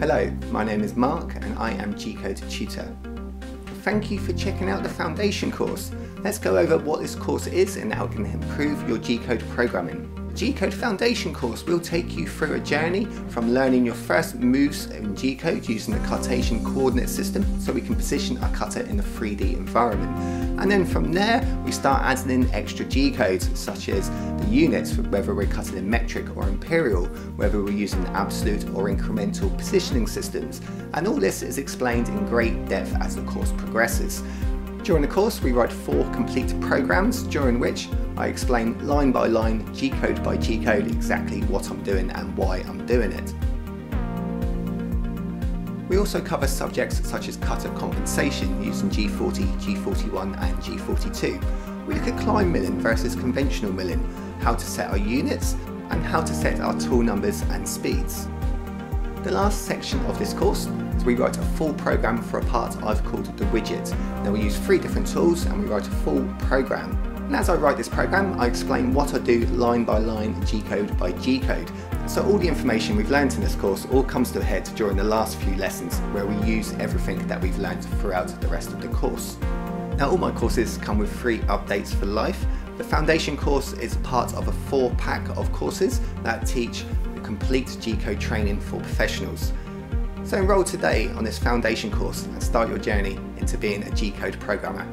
Hello, my name is Mark and I am G-Code Tutor. Thank you for checking out the foundation course. Let's go over what this course is and how it can improve your G-Code programming. The G-Code foundation course will take you through a journey from learning your first moves in G-Code using the Cartesian coordinate system so we can position our cutter in a 3D environment. And then from there we start adding in extra G-Codes such as the units for whether we're cutting in metric or imperial, whether we're using absolute or incremental positioning systems, and all this is explained in great depth as the course progresses. During the course we write 4 complete programs during which I explain line by line, G-code by G-code exactly what I'm doing and why I'm doing it. We also cover subjects such as cutter compensation using G40, G41 and G42. We look at climb milling versus conventional milling, how to set our units and how to set our tool numbers and speeds. The last section of this course is we write a full program for a part I've called the widget. Now we use 3 different tools and we write a full program. And as I write this program, I explain what I do line by line, G-code by G-code. So all the information we've learned in this course all comes to a head during the last few lessons where we use everything that we've learned throughout the rest of the course. Now all my courses come with free updates for life. The foundation course is part of a 4-pack of courses that teach the complete G-code training for professionals. So enroll today on this foundation course and start your journey into being a G-code programmer.